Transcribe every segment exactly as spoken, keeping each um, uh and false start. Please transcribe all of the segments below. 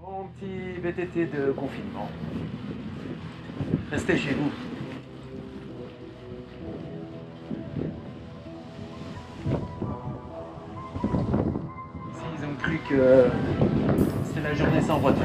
Mon petit V T T de confinement. Restez chez vous. Ici, ils ont cru que c'était la journée sans voiture.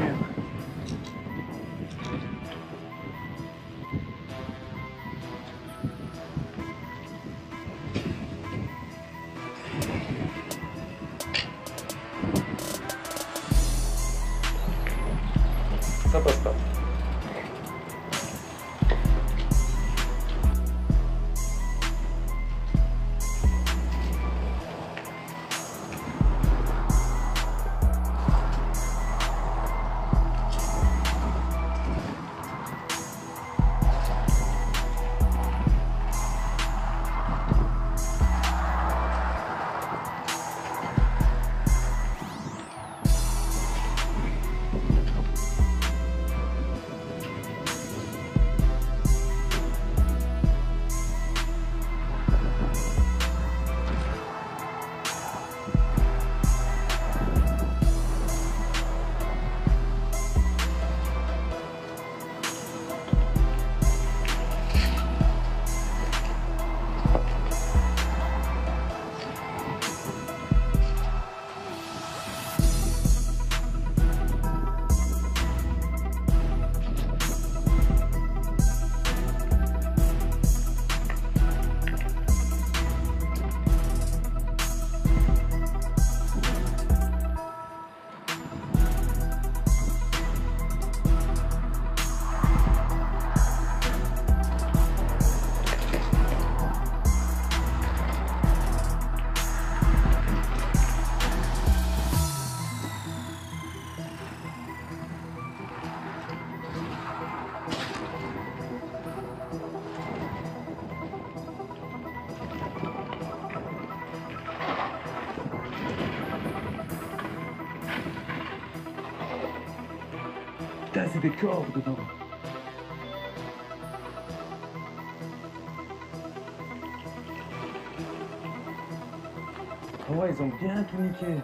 Ça passe pas. Putain, c'est des corps dedans. Oh ouais, ils ont bien tout niqué.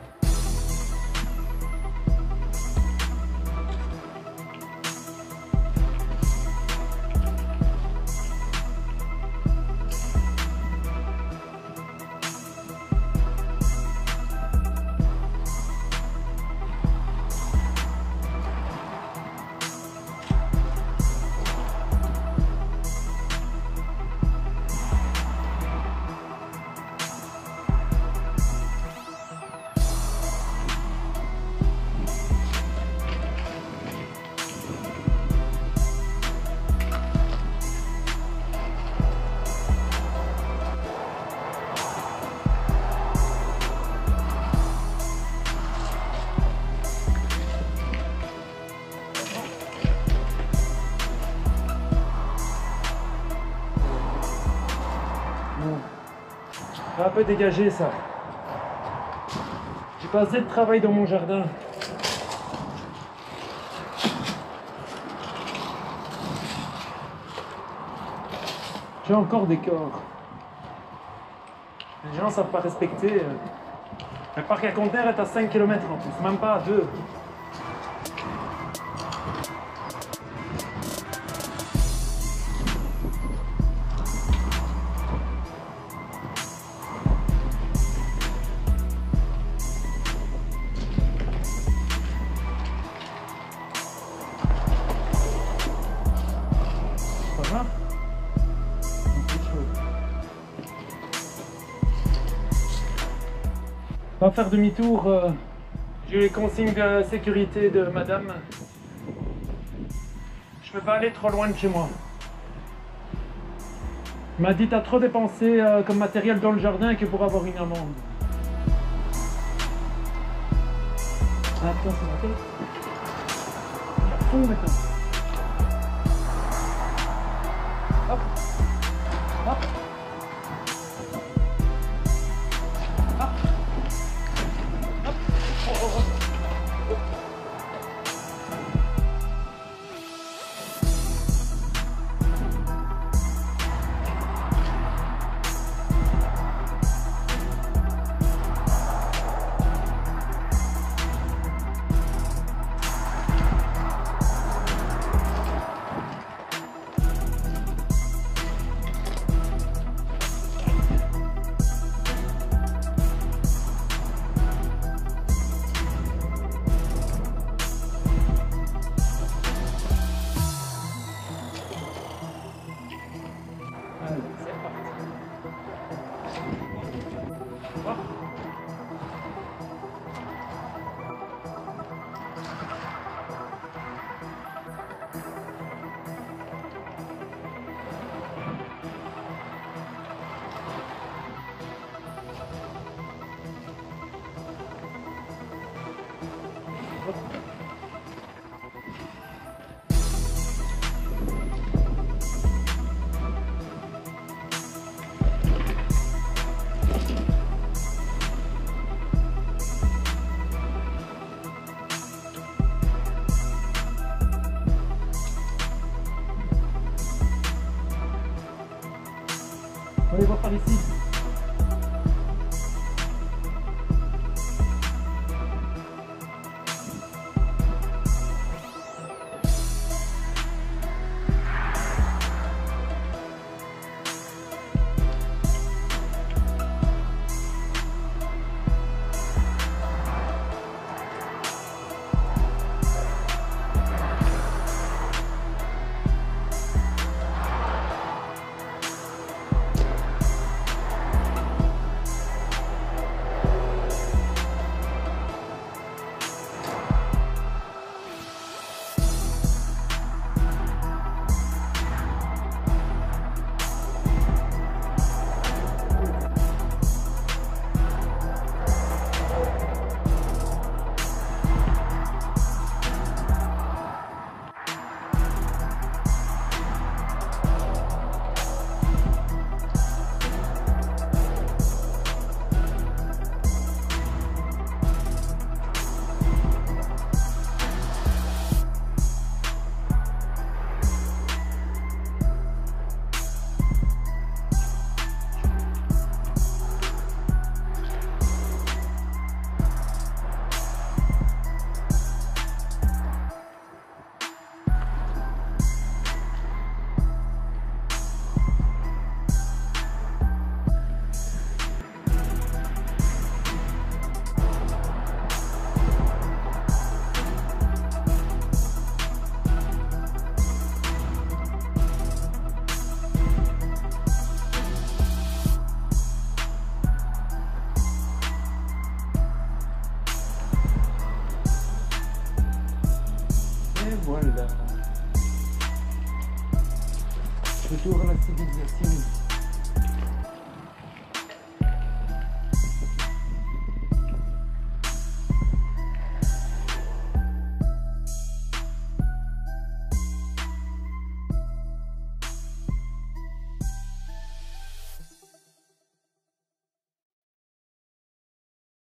Un peu dégagé ça. J'ai pas assez de travail dans mon jardin. J'ai encore des corps. Les gens ne savent pas respecter. Le parc à conteneurs est à cinq kilomètres en plus, même pas à deux. Voilà. On va faire demi-tour. J'ai eu les consignes de sécurité de madame. Je peux pas aller trop loin de chez moi. Elle m'a dit t'as trop dépensé comme matériel dans le jardin que pour avoir une amende. Ah putain, c'est ma tête. Il y a fond maintenant. Hop, hop, hop, hop, oh, oh, oh. allez voir par ici. Voilà. Je vais tout ramasser des exercices.